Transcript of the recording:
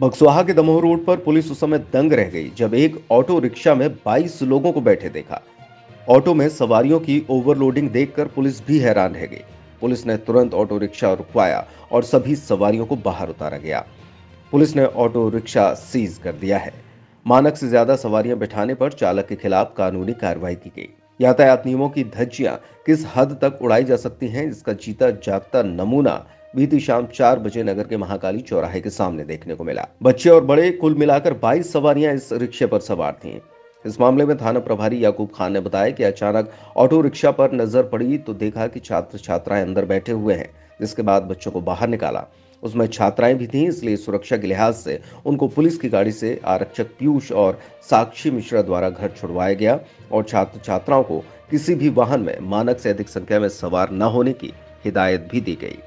बक्सवाहा के दमोह रोड पर पुलिस उस समय दंग रह गई जब एक ऑटो रिक्शा में 22 लोगों को बैठे देखा। ऑटो में सवारियों की ओवरलोडिंग देखकर पुलिस भी हैरान रह गई। पुलिस ने तुरंत ऑटो रिक्शा रुकवाया और सभी सवारियों को बाहर उतारा गया। पुलिस ने ऑटो रिक्शा सीज कर दिया है। मानक से ज्यादा सवारियां बिठाने पर चालक के खिलाफ कानूनी कार्रवाई की गई। यातायात नियमों की धज्जियां किस हद तक उड़ाई जा सकती हैं, इसका जीता जागता नमूना बीती शाम 4 बजे नगर के महाकाली चौराहे के सामने देखने को मिला। बच्चे और बड़े कुल मिलाकर 22 सवारियां इस रिक्शे पर सवार थीं। इस मामले में थाना प्रभारी याकूब खान ने बताया कि अचानक ऑटो रिक्शा पर नजर पड़ी तो देखा कि छात्र छात्राएं अंदर बैठे हुए हैं, जिसके बाद बच्चों को बाहर निकाला। उसमें छात्राएं भी थीं, इसलिए सुरक्षा के लिहाज से उनको पुलिस की गाड़ी से आरक्षक पीयूष और साक्षी मिश्रा द्वारा घर छुड़वाया गया और छात्र छात्राओं को किसी भी वाहन में मानक से अधिक संख्या में सवार न होने की हिदायत भी दी गई।